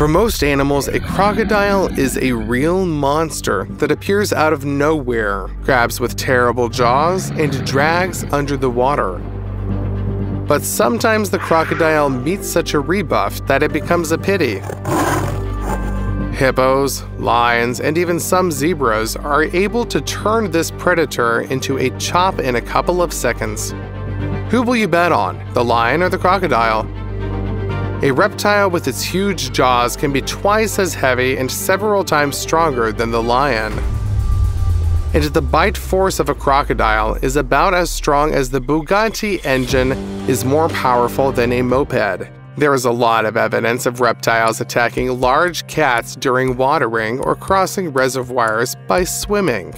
For most animals, a crocodile is a real monster that appears out of nowhere, grabs with terrible jaws, and drags under the water. But sometimes the crocodile meets such a rebuff that it becomes a pity. Hippos, lions, and even some zebras are able to turn this predator into a chop in a couple of seconds. Who will you bet on, the lion or the crocodile? A reptile with its huge jaws can be twice as heavy and several times stronger than the lion. And the bite force of a crocodile is about as strong as the Bugatti engine is more powerful than a moped. There is a lot of evidence of reptiles attacking large cats during watering or crossing reservoirs by swimming.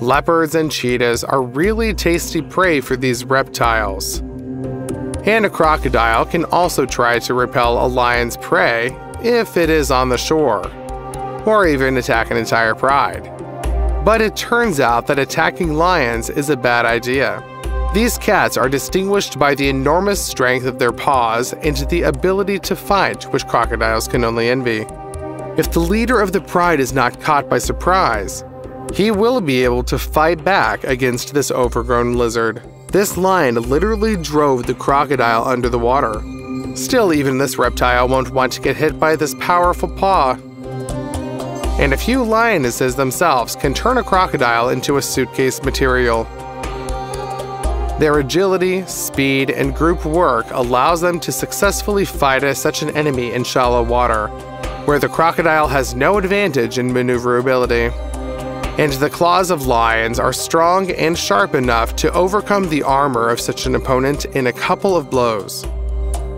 Leopards and cheetahs are really tasty prey for these reptiles. And a crocodile can also try to repel a lion's prey if it is on the shore, or even attack an entire pride. But it turns out that attacking lions is a bad idea. These cats are distinguished by the enormous strength of their paws and the ability to fight, which crocodiles can only envy. If the leader of the pride is not caught by surprise, he will be able to fight back against this overgrown lizard. This lion literally drove the crocodile under the water. Still, even this reptile won't want to get hit by this powerful paw. And a few lionesses themselves can turn a crocodile into a suitcase material. Their agility, speed, and group work allows them to successfully fight such an enemy in shallow water, where the crocodile has no advantage in maneuverability. And the claws of lions are strong and sharp enough to overcome the armor of such an opponent in a couple of blows.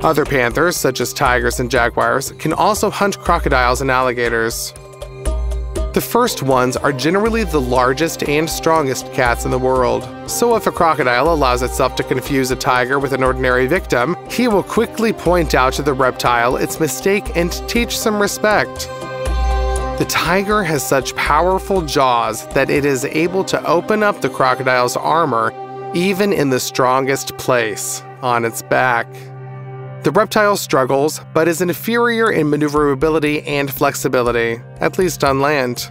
Other panthers, such as tigers and jaguars, can also hunt crocodiles and alligators. The first ones are generally the largest and strongest cats in the world, so if a crocodile allows itself to confuse a tiger with an ordinary victim, he will quickly point out to the reptile its mistake and teach some respect. The tiger has such powerful jaws that it is able to open up the crocodile's armor even in the strongest place, on its back. The reptile struggles, but is inferior in maneuverability and flexibility, at least on land.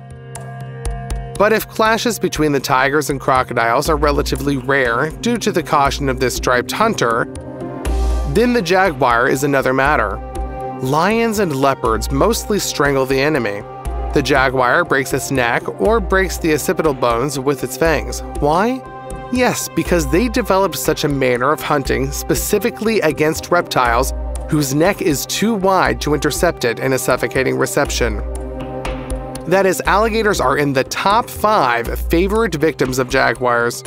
But if clashes between the tigers and crocodiles are relatively rare due to the caution of this striped hunter, then the jaguar is another matter. Lions and leopards mostly strangle the enemy. The jaguar breaks its neck or breaks the occipital bones with its fangs. Why? Yes, because they developed such a manner of hunting specifically against reptiles whose neck is too wide to intercept it in a suffocating reception. That is, alligators are in the top 5 favorite victims of jaguars.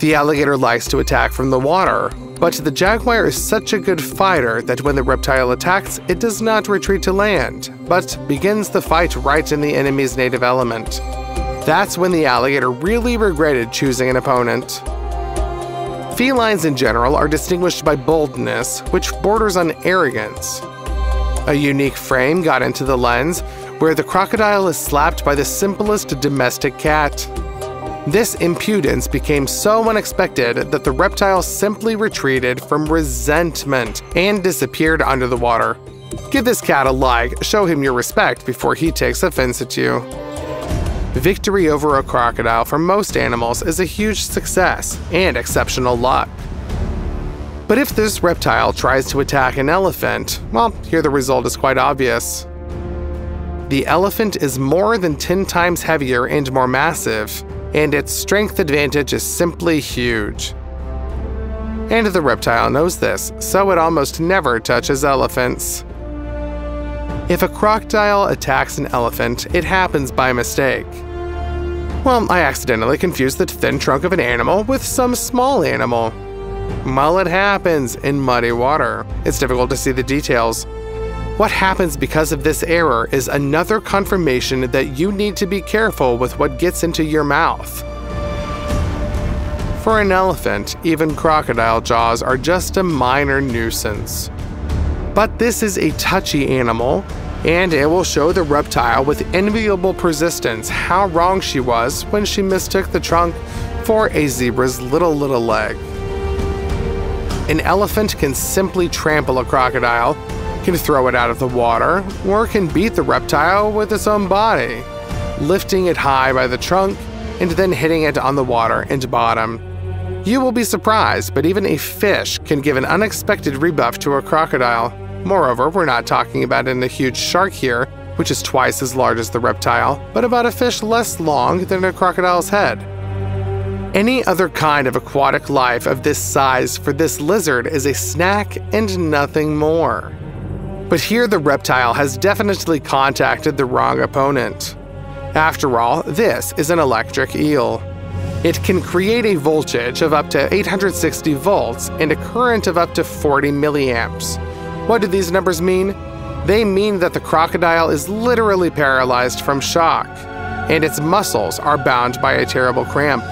The alligator likes to attack from the water, but the jaguar is such a good fighter that when the reptile attacks, it does not retreat to land, but begins the fight right in the enemy's native element. That's when the alligator really regretted choosing an opponent. Felines in general are distinguished by boldness, which borders on arrogance. A unique frame got into the lens, where the crocodile is slapped by the simplest domestic cat. This impudence became so unexpected that the reptile simply retreated from resentment and disappeared under the water. Give this cat a like, show him your respect before he takes offense at you. Victory over a crocodile for most animals is a huge success and exceptional luck. But if this reptile tries to attack an elephant, well, here the result is quite obvious. The elephant is more than 10 times heavier and more massive, and its strength advantage is simply huge. And the reptile knows this, so it almost never touches elephants. If a crocodile attacks an elephant, it happens by mistake. Well, I accidentally confused the thin trunk of an animal with some small animal. Well, it happens in muddy water. It's difficult to see the details. What happens because of this error is another confirmation that you need to be careful with what gets into your mouth. For an elephant, even crocodile jaws are just a minor nuisance. But this is a touchy animal, and it will show the reptile with enviable persistence how wrong she was when she mistook the trunk for a zebra's little leg. An elephant can simply trample a crocodile, can throw it out of the water, or can beat the reptile with its own body, lifting it high by the trunk and then hitting it on the water and bottom. You will be surprised, but even a fish can give an unexpected rebuff to a crocodile. Moreover, we're not talking about a huge shark here, which is twice as large as the reptile, but about a fish less long than a crocodile's head. Any other kind of aquatic life of this size for this lizard is a snack and nothing more. But here the reptile has definitely contacted the wrong opponent. After all, this is an electric eel. It can create a voltage of up to 860 volts and a current of up to 40 milliamps. What do these numbers mean? They mean that the crocodile is literally paralyzed from shock, and its muscles are bound by a terrible cramp.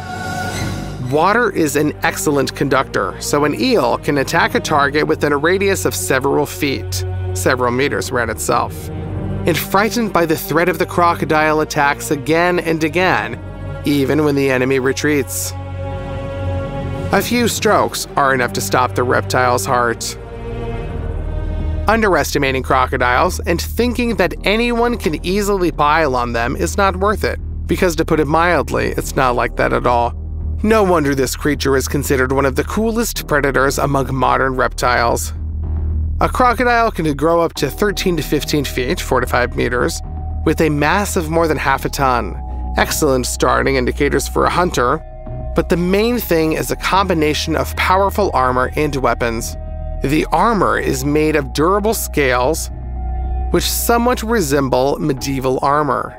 Water is an excellent conductor, so an eel can attack a target within a radius of several meters around itself. And frightened by the threat of the crocodile, attacks again and again, even when the enemy retreats. A few strokes are enough to stop the reptile's heart. Underestimating crocodiles and thinking that anyone can easily pile on them is not worth it, because to put it mildly, it's not like that at all. No wonder this creature is considered one of the coolest predators among modern reptiles. A crocodile can grow up to 13 to 15 feet, 4 to 5 meters, with a mass of more than half a ton. Excellent starting indicators for a hunter, but the main thing is a combination of powerful armor and weapons. The armor is made of durable scales, which somewhat resemble medieval armor.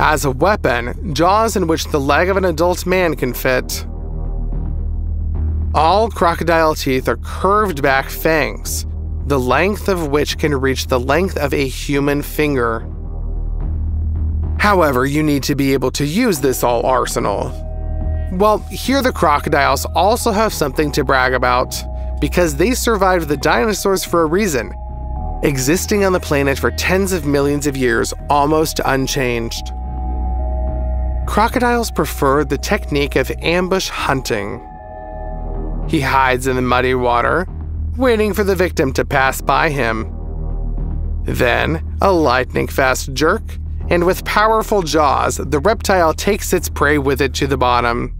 As a weapon, jaws in which the leg of an adult man can fit. All crocodile teeth are curved back fangs, the length of which can reach the length of a human finger. However, you need to be able to use this all arsenal. Well, here the crocodiles also have something to brag about, because they survived the dinosaurs for a reason, existing on the planet for tens of millions of years almost unchanged. Crocodiles prefer the technique of ambush hunting. He hides in the muddy water, waiting for the victim to pass by him. Then, a lightning-fast jerk, and with powerful jaws, the reptile takes its prey with it to the bottom.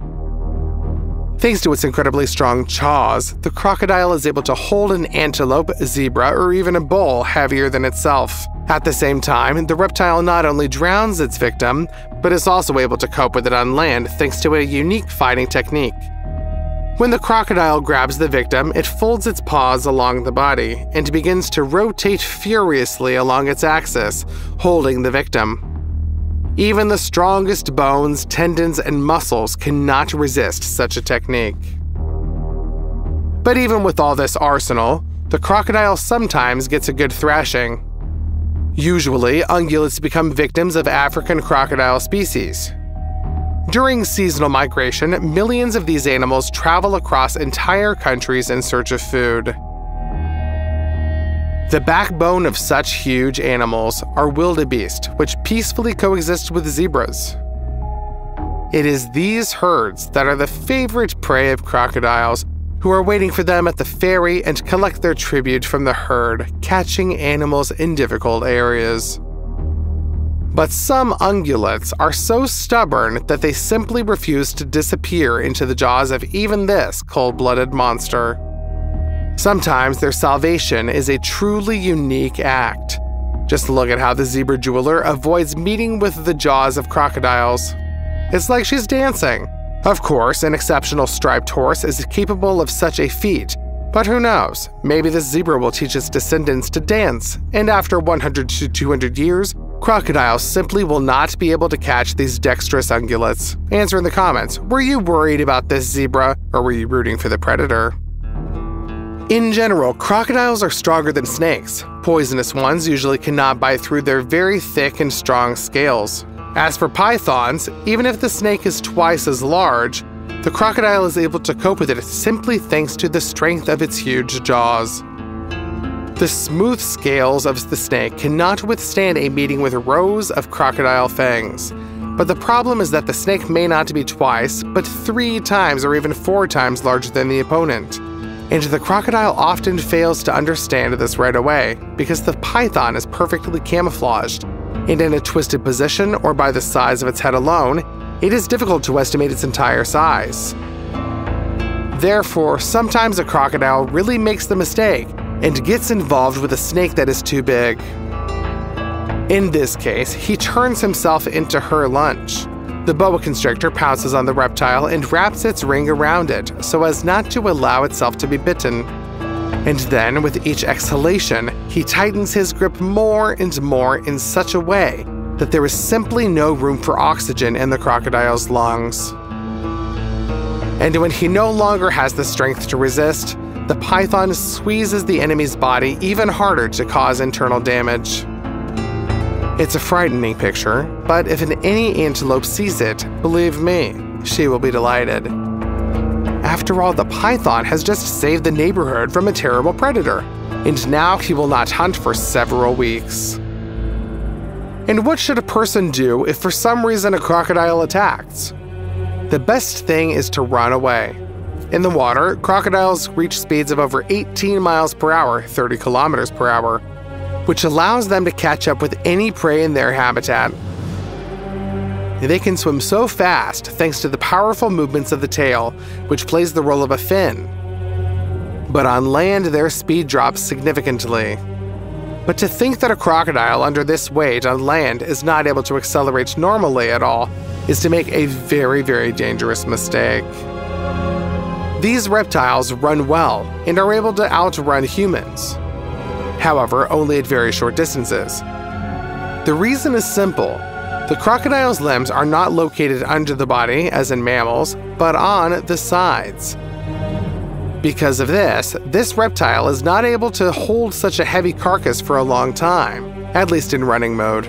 Thanks to its incredibly strong jaws, the crocodile is able to hold an antelope, zebra, or even a bull heavier than itself. At the same time, the reptile not only drowns its victim, but is also able to cope with it on land thanks to a unique fighting technique. When the crocodile grabs the victim, it folds its paws along the body and begins to rotate furiously along its axis, holding the victim. Even the strongest bones, tendons, and muscles cannot resist such a technique. But even with all this arsenal, the crocodile sometimes gets a good thrashing. Usually, ungulates become victims of African crocodile species. During seasonal migration, millions of these animals travel across entire countries in search of food. The backbone of such huge animals are wildebeest, which peacefully coexist with zebras. It is these herds that are the favorite prey of crocodiles, who are waiting for them at the ferry and collect their tribute from the herd, catching animals in difficult areas. But some ungulates are so stubborn that they simply refuse to disappear into the jaws of even this cold-blooded monster. Sometimes their salvation is a truly unique act. Just look at how the zebra jeweler avoids meeting with the jaws of crocodiles. It's like she's dancing. Of course, an exceptional striped horse is capable of such a feat, but who knows, maybe this zebra will teach its descendants to dance, and after 100 to 200 years, crocodiles simply will not be able to catch these dexterous ungulates. Answer in the comments, were you worried about this zebra, or were you rooting for the predator? In general, crocodiles are stronger than snakes. Poisonous ones usually cannot bite through their very thick and strong scales. As for pythons, even if the snake is twice as large, the crocodile is able to cope with it simply thanks to the strength of its huge jaws. The smooth scales of the snake cannot withstand a meeting with rows of crocodile fangs. But the problem is that the snake may not be twice, but 3 times or even 4 times larger than the opponent. and the crocodile often fails to understand this right away because the python is perfectly camouflaged, and in a twisted position or by the size of its head alone, it is difficult to estimate its entire size. Therefore, sometimes a crocodile really makes the mistake and gets involved with a snake that is too big. In this case, he turns himself into her lunch. The boa constrictor pounces on the reptile and wraps its ring around it so as not to allow itself to be bitten. And then, with each exhalation, he tightens his grip more and more in such a way that there is simply no room for oxygen in the crocodile's lungs. And when he no longer has the strength to resist, the python squeezes the enemy's body even harder to cause internal damage. It's a frightening picture, but if any antelope sees it, believe me, she will be delighted. After all, the python has just saved the neighborhood from a terrible predator, and now he will not hunt for several weeks. And what should a person do if for some reason a crocodile attacks? The best thing is to run away. In the water, crocodiles reach speeds of over 18 miles per hour, 30 kilometers per hour, which allows them to catch up with any prey in their habitat. They can swim so fast thanks to the powerful movements of the tail, which plays the role of a fin. But on land, their speed drops significantly. But to think that a crocodile under this weight on land is not able to accelerate normally at all is to make a very, very dangerous mistake. These reptiles run well and are able to outrun humans, however, only at very short distances. The reason is simple. The crocodile's limbs are not located under the body, as in mammals, but on the sides. Because of this, this reptile is not able to hold such a heavy carcass for a long time, at least in running mode.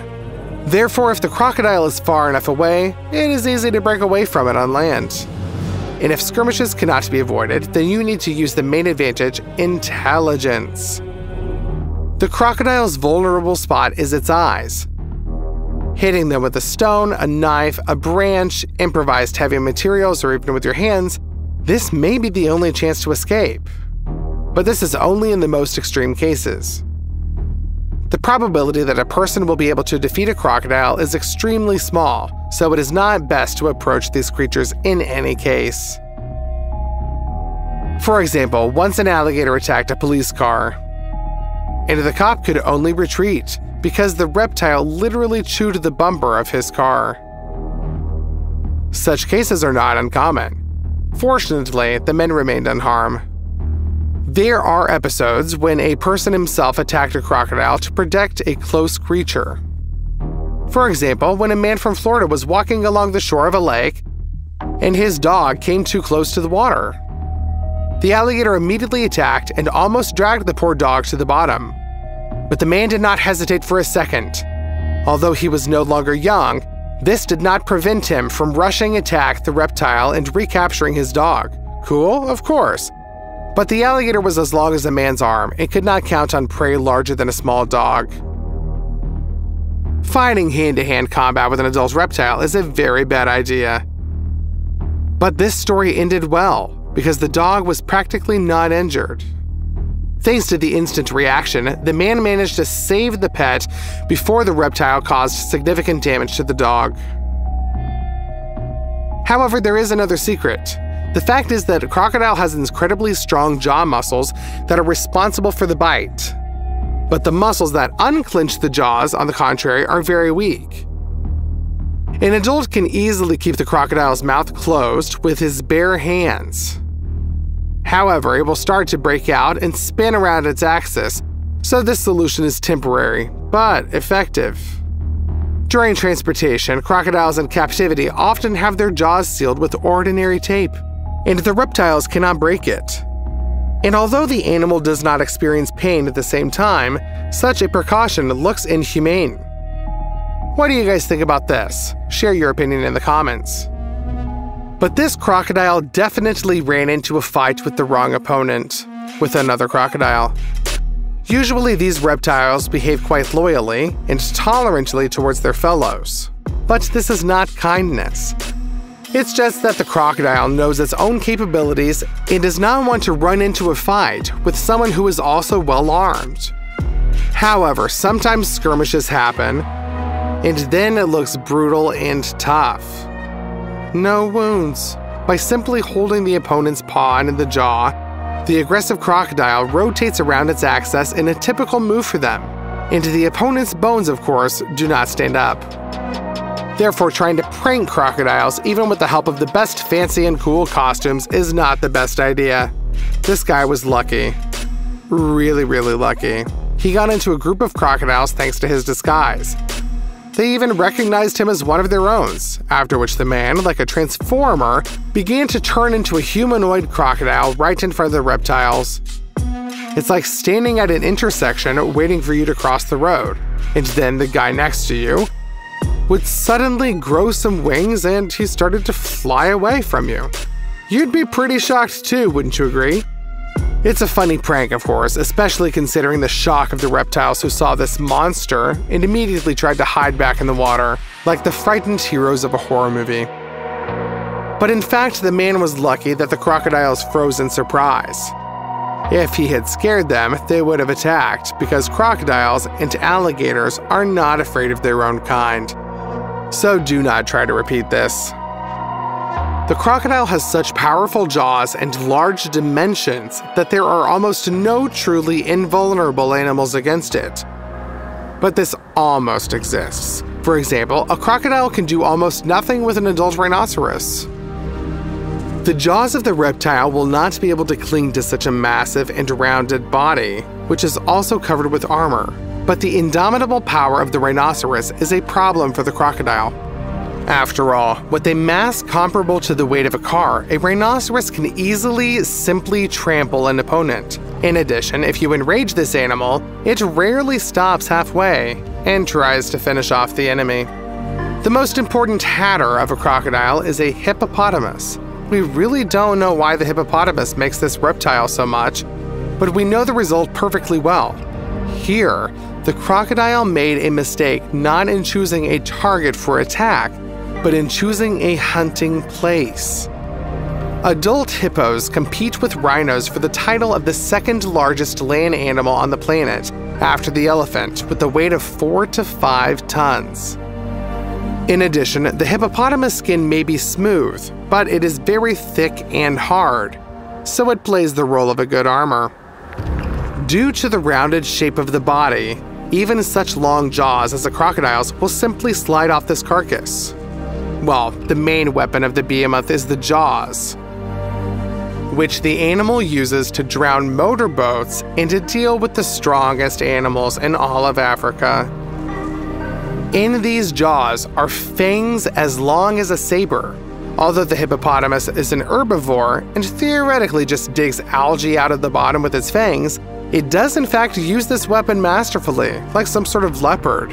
Therefore, if the crocodile is far enough away, it is easy to break away from it on land. And if skirmishes cannot be avoided, then you need to use the main advantage, intelligence. The crocodile's vulnerable spot is its eyes. Hitting them with a stone, a knife, a branch, improvised heavy materials, or even with your hands, this may be the only chance to escape. But this is only in the most extreme cases. The probability that a person will be able to defeat a crocodile is extremely small, so it is not best to approach these creatures in any case. For example, once an alligator attacked a police car, and the cop could only retreat because the reptile literally chewed the bumper of his car. Such cases are not uncommon. Fortunately, the men remained unharmed. There are episodes when a person himself attacked a crocodile to protect a close creature. For example, when a man from Florida was walking along the shore of a lake and his dog came too close to the water. The alligator immediately attacked and almost dragged the poor dog to the bottom. But the man did not hesitate for a second. Although he was no longer young, this did not prevent him from rushing attack the reptile and recapturing his dog. Cool? Of course. But the alligator was as long as a man's arm and could not count on prey larger than a small dog. Fighting hand-to-hand combat with an adult reptile is a very bad idea. But this story ended well, because the dog was practically not injured. Thanks to the instant reaction, the man managed to save the pet before the reptile caused significant damage to the dog. However, there is another secret. The fact is that a crocodile has incredibly strong jaw muscles that are responsible for the bite. But the muscles that unclench the jaws, on the contrary, are very weak. An adult can easily keep the crocodile's mouth closed with his bare hands. However, it will start to break out and spin around its axis, so this solution is temporary, but effective. During transportation, crocodiles in captivity often have their jaws sealed with ordinary tape, and the reptiles cannot break it. And although the animal does not experience pain at the same time, such a precaution looks inhumane. What do you guys think about this? Share your opinion in the comments. But this crocodile definitely ran into a fight with the wrong opponent, with another crocodile. Usually these reptiles behave quite loyally and tolerantly towards their fellows, but this is not kindness. It's just that the crocodile knows its own capabilities and does not want to run into a fight with someone who is also well-armed. However, sometimes skirmishes happen, and then it looks brutal and tough. No wounds. By simply holding the opponent's paw in the jaw, the aggressive crocodile rotates around its axis in a typical move for them, and the opponent's bones, of course, do not stand up. Therefore, trying to prank crocodiles, even with the help of the best fancy and cool costumes, is not the best idea. This guy was lucky. Really lucky. He got into a group of crocodiles thanks to his disguise. They even recognized him as one of their own, after which the man, like a transformer, began to turn into a humanoid crocodile right in front of the reptiles. It's like standing at an intersection waiting for you to cross the road, and then the guy next to you would suddenly grow some wings and he started to fly away from you. You'd be pretty shocked too, wouldn't you agree? It's a funny prank, of course, especially considering the shock of the reptiles who saw this monster and immediately tried to hide back in the water, like the frightened heroes of a horror movie. But in fact, the man was lucky that the crocodiles froze in surprise. If he had scared them, they would have attacked, because crocodiles and alligators are not afraid of their own kind. So do not try to repeat this. The crocodile has such powerful jaws and large dimensions that there are almost no truly invulnerable animals against it. But this almost exists. For example, a crocodile can do almost nothing with an adult rhinoceros. The jaws of the reptile will not be able to cling to such a massive and rounded body, which is also covered with armor. But the indomitable power of the rhinoceros is a problem for the crocodile. After all, with a mass comparable to the weight of a car, a rhinoceros can easily simply trample an opponent. In addition, if you enrage this animal, it rarely stops halfway and tries to finish off the enemy. The most important hatter of a crocodile is a hippopotamus. We really don't know why the hippopotamus makes this reptile so much, but we know the result perfectly well. Here, the crocodile made a mistake not in choosing a target for attack, but in choosing a hunting place. Adult hippos compete with rhinos for the title of the second largest land animal on the planet, after the elephant, with a weight of 4 to 5 tons. In addition, the hippopotamus skin may be smooth, but it is very thick and hard, so it plays the role of a good armor. Due to the rounded shape of the body, even such long jaws as a crocodile's will simply slide off this carcass. Well, the main weapon of the behemoth is the jaws, which the animal uses to drown motorboats and to deal with the strongest animals in all of Africa. In these jaws are fangs as long as a saber. Although the hippopotamus is an herbivore and theoretically just digs algae out of the bottom with its fangs, it does in fact use this weapon masterfully, like some sort of leopard.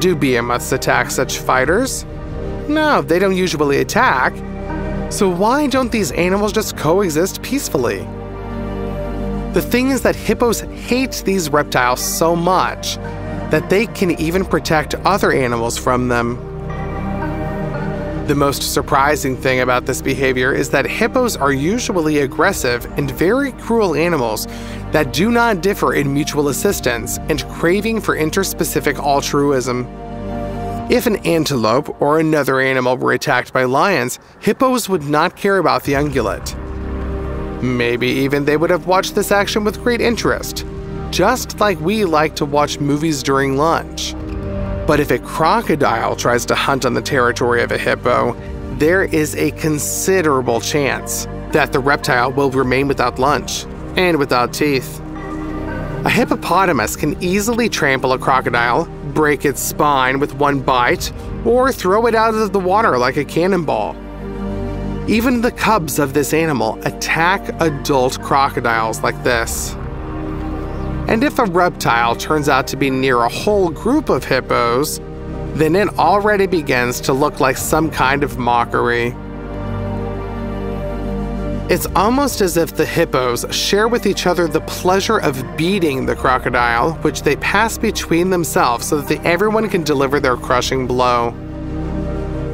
Do behemoths attack such fighters? No, they don't usually attack. So why don't these animals just coexist peacefully? The thing is that hippos hate these reptiles so much that they can even protect other animals from them. The most surprising thing about this behavior is that hippos are usually aggressive and very cruel animals that do not differ in mutual assistance and craving for interspecific altruism. If an antelope or another animal were attacked by lions, hippos would not care about the ungulate. Maybe even they would have watched this action with great interest, just like we like to watch movies during lunch. But if a crocodile tries to hunt on the territory of a hippo, there is a considerable chance that the reptile will remain without lunch and without teeth. A hippopotamus can easily trample a crocodile, break its spine with one bite, or throw it out of the water like a cannonball. Even the cubs of this animal attack adult crocodiles like this. And if a reptile turns out to be near a whole group of hippos, then it already begins to look like some kind of mockery. It's almost as if the hippos share with each other the pleasure of beating the crocodile, which they pass between themselves so that everyone can deliver their crushing blow.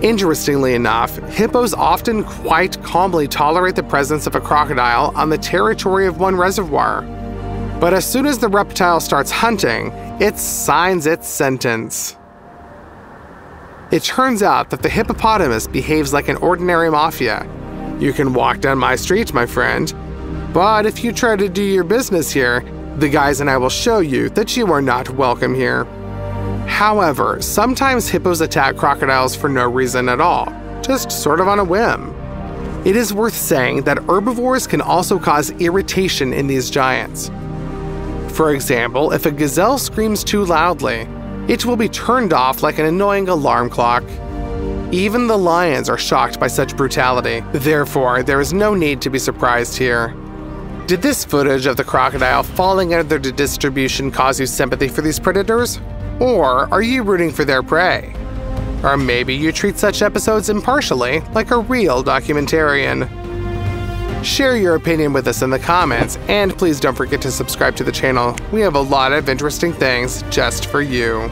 Interestingly enough, hippos often quite calmly tolerate the presence of a crocodile on the territory of one reservoir. But as soon as the reptile starts hunting, it signs its sentence. It turns out that the hippopotamus behaves like an ordinary mafia. You can walk down my street, my friend, but if you try to do your business here, the guys and I will show you that you are not welcome here. However, sometimes hippos attack crocodiles for no reason at all, just sort of on a whim. It is worth saying that herbivores can also cause irritation in these giants. For example, if a gazelle screams too loudly, it will be turned off like an annoying alarm clock. Even the lions are shocked by such brutality, therefore there is no need to be surprised here. Did this footage of the crocodile falling under the distribution cause you sympathy for these predators? Or are you rooting for their prey? Or maybe you treat such episodes impartially, like a real documentarian. Share your opinion with us in the comments, and please don't forget to subscribe to the channel. We have a lot of interesting things just for you.